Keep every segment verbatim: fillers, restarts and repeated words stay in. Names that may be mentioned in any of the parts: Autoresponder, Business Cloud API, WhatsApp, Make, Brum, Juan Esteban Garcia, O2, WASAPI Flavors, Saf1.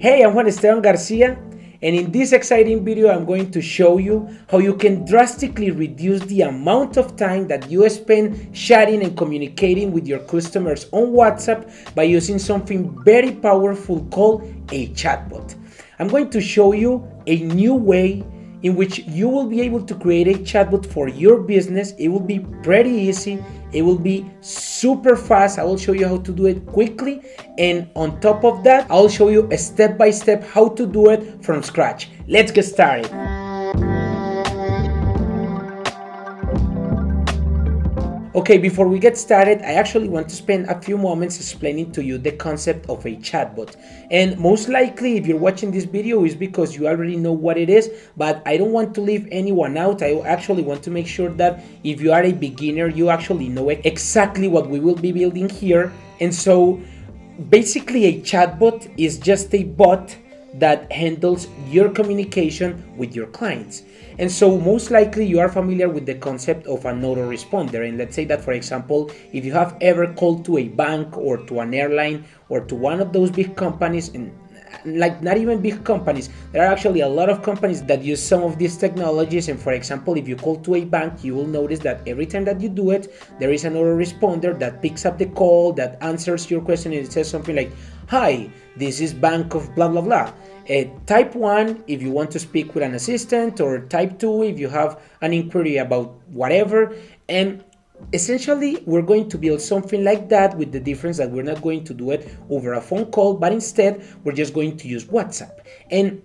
Hey, I'm Juan Esteban Garcia, and in this exciting video I'm going to show you how you can drastically reduce the amount of time that you spend chatting and communicating with your customers on WhatsApp by using something very powerful called a chatbot. I'm going to show you a new way in which you will be able to create a chatbot for your business. It will be pretty easy, it will be super fast. I will show you how to do it quickly, and on top of that, I'll show you step by step how to do it from scratch. Let's get started. Okay, before we get started, I actually want to spend a few moments explaining to you the concept of a chatbot. And most likely, if you're watching this video, is because you already know what it is, but I don't want to leave anyone out. I actually want to make sure that if you are a beginner, you actually know exactly what we will be building here. And so basically, a chatbot is just a bot that handles your communication with your clients. And so most likely you are familiar with the concept of an autoresponder. And let's say that, for example, if you have ever called to a bank or to an airline or to one of those big companies, and like not even big companies, there are actually a lot of companies that use some of these technologies. And for example, if you call to a bank, you will notice that every time that you do it, there is an autoresponder that picks up the call, that answers your question, and it says something like, "Hi, this is Bank of blah blah blah." Uh, type one if you want to speak with an assistant, or type two if you have an inquiry about whatever. And essentially, we're going to build something like that, with the difference that we're not going to do it over a phone call, but instead we're just going to use WhatsApp. And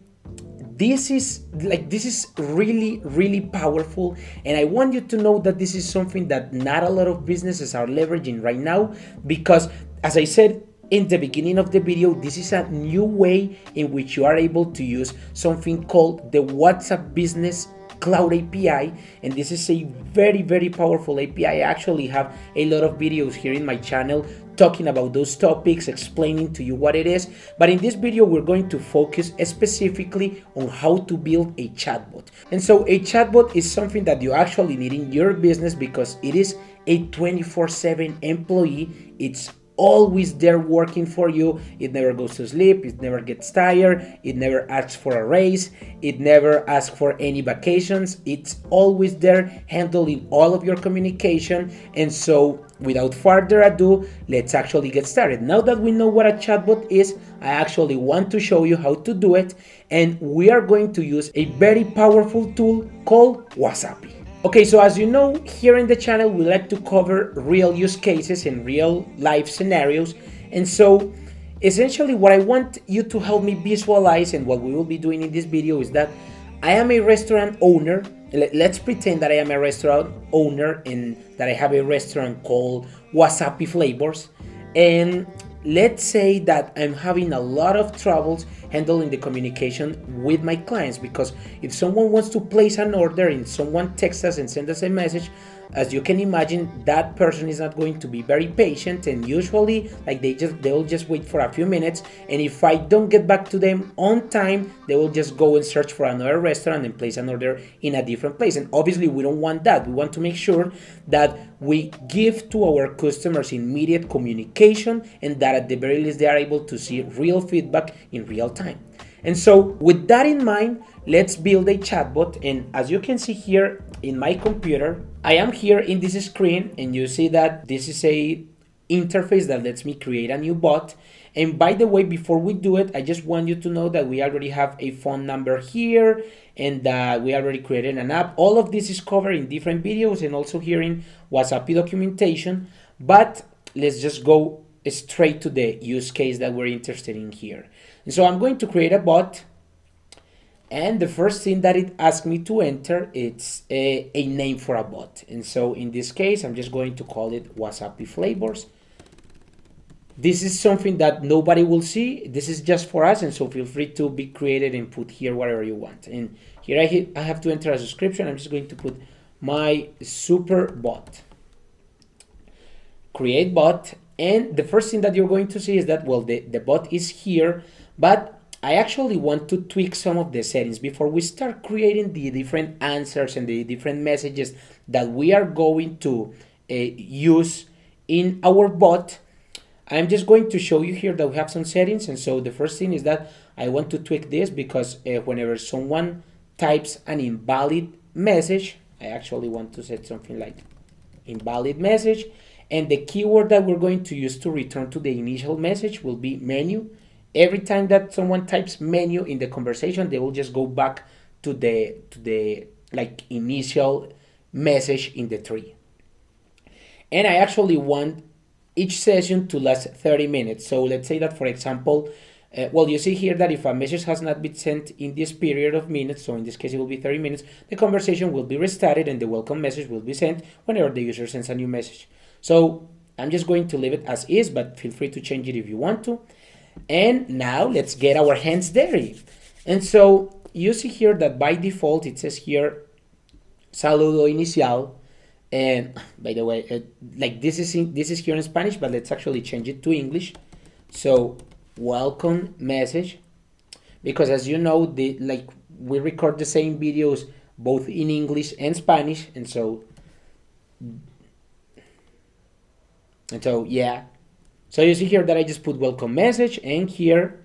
this is like this is really really powerful, and I want you to know that this is something that not a lot of businesses are leveraging right now, because as I said in the beginning of the video, this is a new way in which you are able to use something called the WhatsApp Business Cloud A P I, and this is a very very powerful A P I. I actually have a lot of videos here in my channel talking about those topics, explaining to you what it is, but in this video we're going to focus specifically on how to build a chatbot. And so a chatbot is something that you actually need in your business, because it is a twenty-four seven employee. It's always there working for you. It never goes to sleep, it never gets tired, it never asks for a raise, it never asks for any vacations. It's always there handling all of your communication. And so without further ado, let's actually get started. Now that we know what a chatbot is, I actually want to show you how to do it, and we are going to use a very powerful tool called WASAPI. Okay, so as you know, here in the channel we like to cover real use cases and real life scenarios. And so essentially what I want you to help me visualize, and what we will be doing in this video, is that I am a restaurant owner. Let's pretend that I am a restaurant owner and that I have a restaurant called WASAPI Flavors. And let's say that I'm having a lot of troubles handling the communication with my clients, because if someone wants to place an order and someone texts us and sends us a message, as you can imagine, that person is not going to be very patient, and usually like they just they'll just wait for a few minutes, and if I don't get back to them on time, they will just go and search for another restaurant and place an order in a different place. And obviously we don't want that. We want to make sure that we give to our customers immediate communication, and that at the very least they are able to see real feedback in real time. And so with that in mind, let's build a chatbot. And as you can see here in my computer, I am here in this screen, and you see that this is a interface that lets me create a new bot. And by the way, before we do it, I just want you to know that we already have a phone number here, and that we already created an app. All of this is covered in different videos and also here in WASAPI documentation, but let's just go straight to the use case that we're interested in here. And so I'm going to create a bot, and the first thing that it asked me to enter, it's a, a name for a bot. And so in this case, I'm just going to call it WASAPI Flavors. This is something that nobody will see. This is just for us, and so feel free to be creative and put here whatever you want. And here I, hit, I have to enter a subscription. I'm just going to put my super bot. Create bot. And the first thing that you're going to see is that, well, the, the bot is here, but I actually want to tweak some of the settings before we start creating the different answers and the different messages that we are going to uh, use in our bot. I'm just going to show you here that we have some settings. And so the first thing is that I want to tweak this because uh, whenever someone types an invalid message, I actually want to set something like invalid message, and the keyword that we're going to use to return to the initial message will be menu. Every time that someone types menu in the conversation, they will just go back to the to the like initial message in the tree. And I actually want each session to last thirty minutes. So let's say that, for example, uh, well, you see here that if a message has not been sent in this period of minutes, so in this case it will be thirty minutes, the conversation will be restarted and the welcome message will be sent whenever the user sends a new message. So I'm just going to leave it as is, but feel free to change it if you want to. And now let's get our hands dirty. And so you see here that by default it says here saludo inicial. And by the way, uh, like this is in, this is here in Spanish, but let's actually change it to English. So welcome message, because as you know, the like we record the same videos both in English and Spanish, and so and so yeah. So you see here that I just put welcome message, and here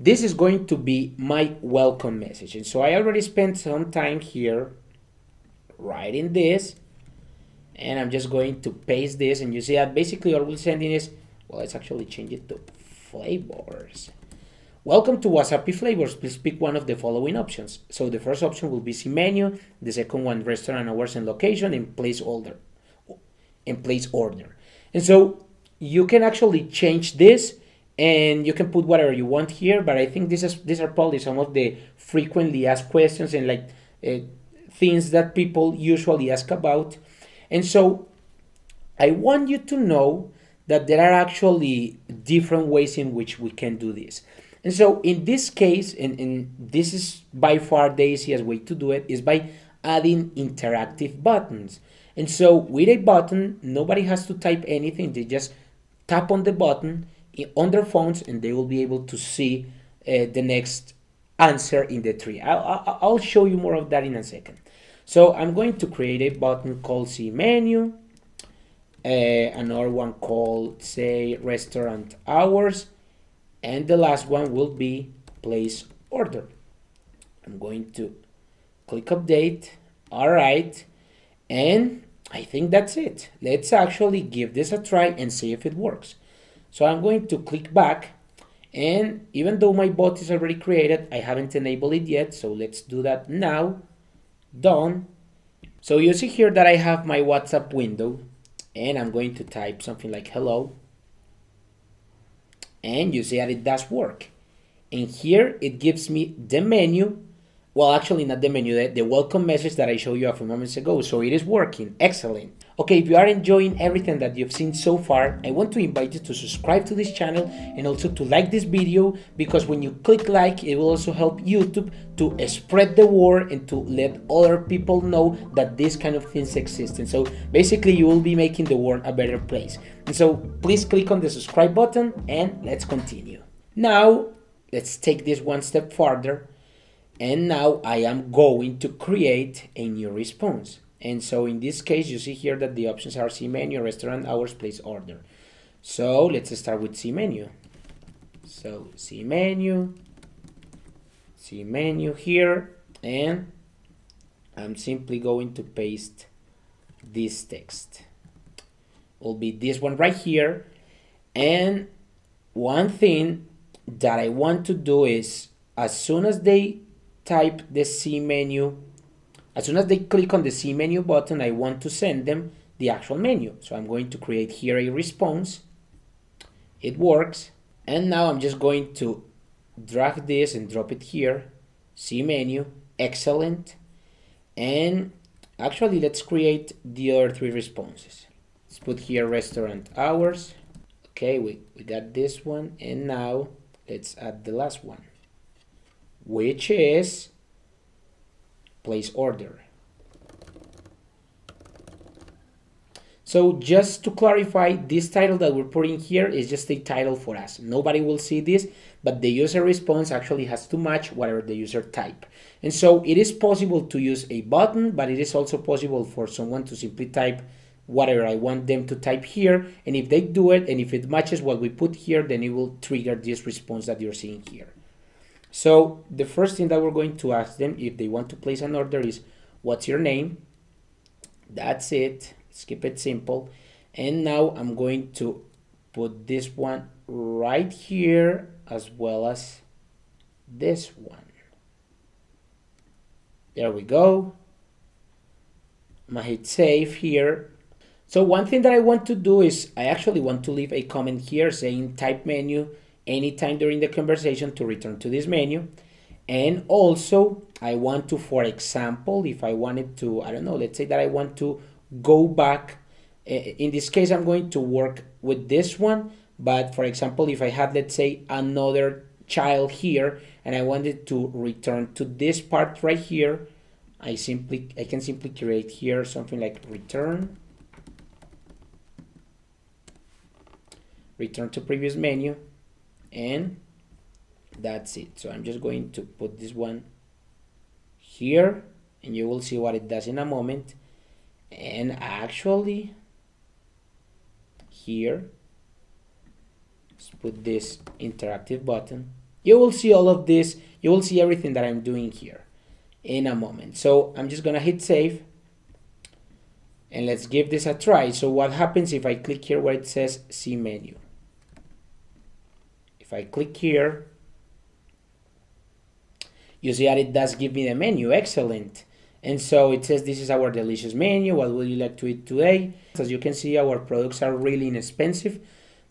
this is going to be my welcome message. And so I already spent some time here writing this. And I'm just going to paste this, and you see that basically all we're sending is, well, let's actually change it to flavors. Welcome to WASAPI Flavors. Please pick one of the following options. So the first option will be see menu, the second one restaurant hours and location, and place order. And place order. And so you can actually change this, and you can put whatever you want here. But I think this is these are probably some of the frequently asked questions and like uh, things that people usually ask about. And so I want you to know that there are actually different ways in which we can do this. And so in this case, and, and this is by far the easiest way to do it, is by adding interactive buttons. And so with a button, nobody has to type anything. They just tap on the button on their phones, and they will be able to see uh, the next answer in the tree. I'll, I'll show you more of that in a second. So I'm going to create a button called See Menu, uh, another one called, say, Restaurant Hours, and the last one will be Place Order. I'm going to click Update. All right. And I think that's it. Let's actually give this a try and see if it works. So I'm going to click back. And even though my bot is already created, I haven't enabled it yet. So let's do that now. Done. So you see here that I have my WhatsApp window, and I'm going to type something like hello, and you see that it does work. And here it gives me the menu, well, actually not the menu, the, the welcome message that I showed you a few moments ago. So it is working. Excellent. Okay, if you are enjoying everything that you've seen so far, I want to invite you to subscribe to this channel and also to like this video, because when you click like, it will also help YouTube to spread the word and to let other people know that these kind of things exist. And so basically you will be making the world a better place. And so please click on the subscribe button, and let's continue. Now, let's take this one step further. And now I am going to create a new response. And so in this case, you see here that the options are see menu, restaurant hours, place order. So let's start with see menu. So see menu, see menu here, and I'm simply going to paste this text. Will be this one right here. And one thing that I want to do is, as soon as they type the see menu, as soon as they click on the see menu button, I want to send them the actual menu. So I'm going to create here a response. It works. And now I'm just going to drag this and drop it here. See menu. Excellent. And actually, let's create the other three responses. Let's put here restaurant hours. Okay, we, we got this one. And now let's add the last one, which is place order. So just to clarify, this title that we're putting here is just a title for us. Nobody will see this, but the user response actually has to match whatever the user type. And so it is possible to use a button, but it is also possible for someone to simply type whatever I want them to type here. And if they do it, and if it matches what we put here, then it will trigger this response that you're seeing here. So the first thing that we're going to ask them if they want to place an order is, what's your name? That's it. Let's keep it simple. And now I'm going to put this one right here as well as this one. There we go. I'm gonna hit save here. So one thing that I want to do is I actually want to leave a comment here saying type menu anytime during the conversation to return to this menu. And also I want to, for example, if I wanted to, I don't know, let's say that I want to go back. In this case, I'm going to work with this one. But for example, if I had, let's say, another child here and I wanted to return to this part right here, I simply, I can simply create here something like return. Return to previous menu. And that's it. So I'm just going to put this one here and you will see what it does in a moment. And actually here, let's put this interactive button. You will see all of this. You will see everything that I'm doing here in a moment. So I'm just gonna hit save and let's give this a try. So what happens if I click here where it says see menu? If I click here, you see that it does give me the menu. Excellent. And so it says this is our delicious menu. What would you like to eat today? As you can see, our products are really inexpensive.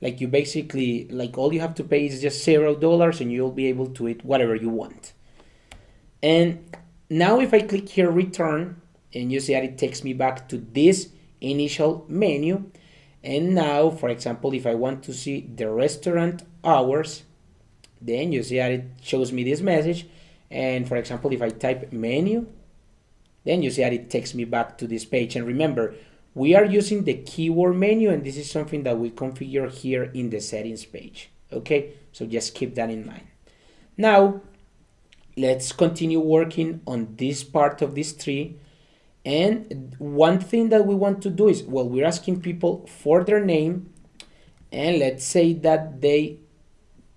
Like you basically, like all you have to pay is just zero dollars and you'll be able to eat whatever you want. And now if I click here return, and you see that it takes me back to this initial menu. And now, for example, if I want to see the restaurant hours, then you see that it shows me this message. And for example, if I type menu, then you see that it takes me back to this page. And remember, we are using the keyword menu, and this is something that we configure here in the settings page. Okay, so just keep that in mind. Now, let's continue working on this part of this tree. And one thing that we want to do is, well, we're asking people for their name, and let's say that they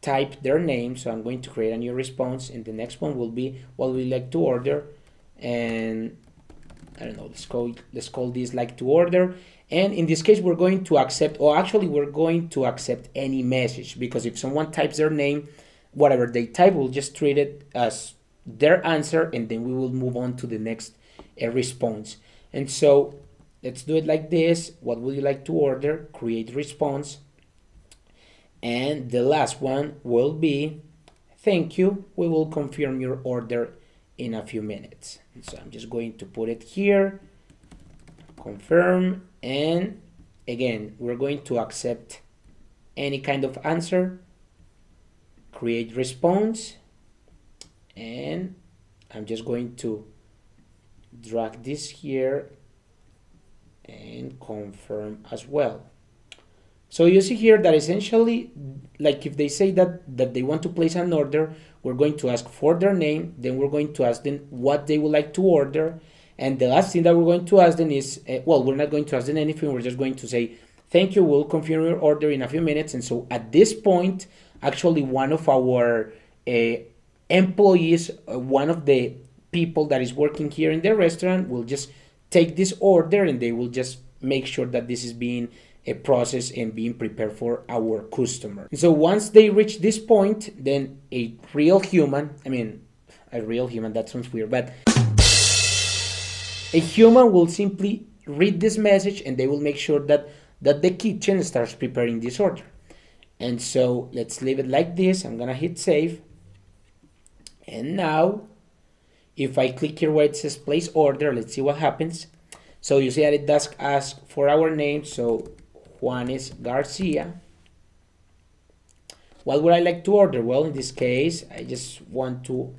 type their name. So I'm going to create a new response, and the next one will be what we like to order. And I don't know, let's call, let's call this like to order. And in this case, we're going to accept, or actually we're going to accept any message, because if someone types their name, whatever they type, we'll just treat it as their answer, and then we will move on to the next uh, response. And so let's do it like this. What would you like to order? Create response. And the last one will be, thank you. We will confirm your order in a few minutes. So I'm just going to put it here, confirm, and again, we're going to accept any kind of answer, create response, and I'm just going to drag this here and confirm as well. So you see here that essentially, like if they say that, that they want to place an order, we're going to ask for their name, then we're going to ask them what they would like to order. And the last thing that we're going to ask them is, uh, well, we're not going to ask them anything. We're just going to say, thank you, we'll confirm your order in a few minutes. And so at this point, actually one of our uh, employees, uh, one of the people that is working here in the restaurant will just take this order, and they will just make sure that this is being a process and being prepared for our customer. So once they reach this point, then a real human, I mean, a real human, that sounds weird, but a human will simply read this message, and they will make sure that, that the kitchen starts preparing this order. And so let's leave it like this. I'm gonna hit save. And now, if I click here where it says place order, let's see what happens. So you see that it does ask for our name. So Juan Garcia. What would I like to order? Well, in this case, I just want to,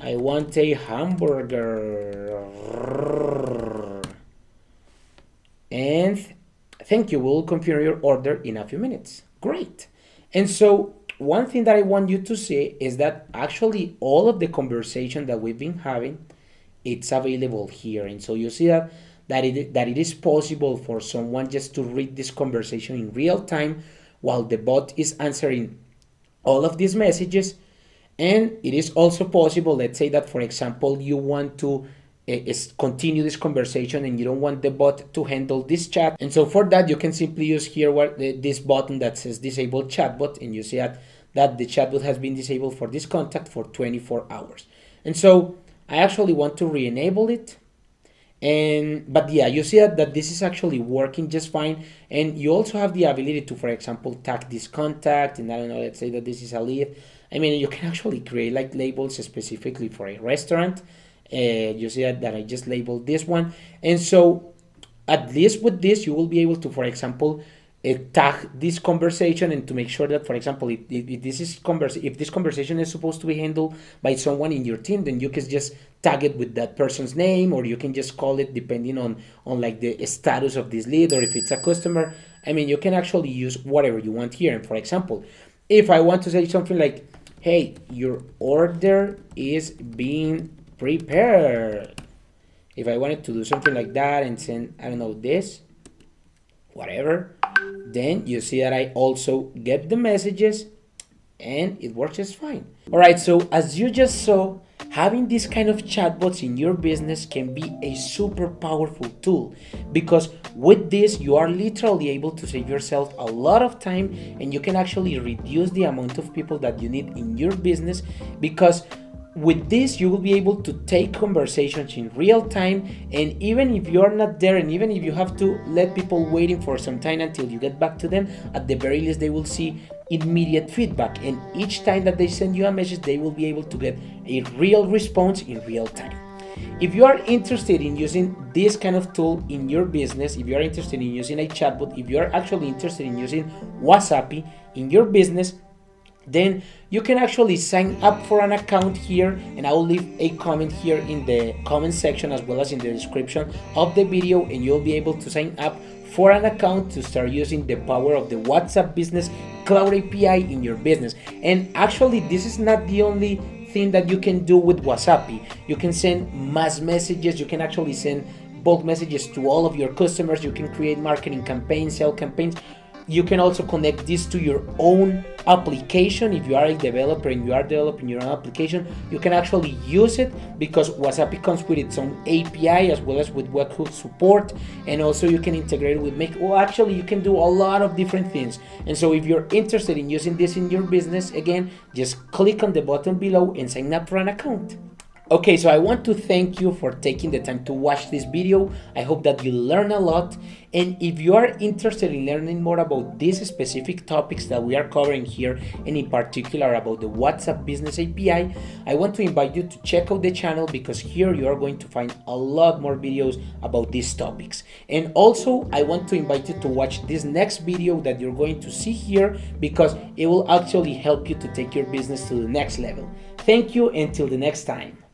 I want a hamburger. And thank you, we'll confirm your order in a few minutes. Great. And so one thing that I want you to see is that actually all of the conversation that we've been having, it's available here. And so you see that that it, that it is possible for someone just to read this conversation in real time while the bot is answering all of these messages. And it is also possible, let's say that, for example, you want to uh, continue this conversation and you don't want the bot to handle this chat. And so for that, you can simply use here where the, this button that says disable chatbot, and you see that, that the chatbot has been disabled for this contact for twenty-four hours. And so I actually want to re-enable it. And but yeah, you see that, that this is actually working just fine. And you also have the ability to, for example, tag this contact, and I don't know, let's say that this is a lead. I mean, you can actually create like labels specifically for a restaurant. Uh, you see that, that I just labeled this one. And so at least with this, you will be able to, for example, uh, tag this conversation, and to make sure that, for example, if, if this is converse, if this conversation is supposed to be handled by someone in your team, then you can just tag it with that person's name, or you can just call it depending on, on like the status of this lead, or if it's a customer. I mean, you can actually use whatever you want here. And for example, if I want to say something like, hey, your order is being prepared. If I wanted to do something like that and send, I don't know, this, whatever, then you see that I also get the messages and it works just fine. All right, so as you just saw, having this kind of chatbots in your business can be a super powerful tool, because with this you are literally able to save yourself a lot of time, and you can actually reduce the amount of people that you need in your business, because with this you will be able to take conversations in real time. And even if you're not there, and even if you have to let people waiting for some time until you get back to them, at the very least they will see immediate feedback, and each time that they send you a message they will be able to get a real response in real time. If you are interested in using this kind of tool in your business, if you are interested in using a chatbot, if you are actually interested in using WASAPI in your business, then you can actually sign up for an account here, and I will leave a comment here in the comment section as well as in the description of the video, and you'll be able to sign up for an account to start using the power of the WhatsApp Business Cloud A P I in your business. And actually this is not the only thing that you can do with WASAPI. You can send mass messages, you can actually send bulk messages to all of your customers, you can create marketing campaigns, sell campaigns. You can also connect this to your own application. If you are a developer and you are developing your own application, you can actually use it, because WASAPI comes with its own A P I as well as with webhook support, and also you can integrate with Make. Well, actually you can do a lot of different things. And so if you're interested in using this in your business, again, just click on the button below and sign up for an account. Okay, so I want to thank you for taking the time to watch this video. I hope that you learn a lot. And if you are interested in learning more about these specific topics that we are covering here, and in particular about the WhatsApp Business A P I, I want to invite you to check out the channel, because here you are going to find a lot more videos about these topics. And also, I want to invite you to watch this next video that you're going to see here, because it will actually help you to take your business to the next level. Thank you, until the next time.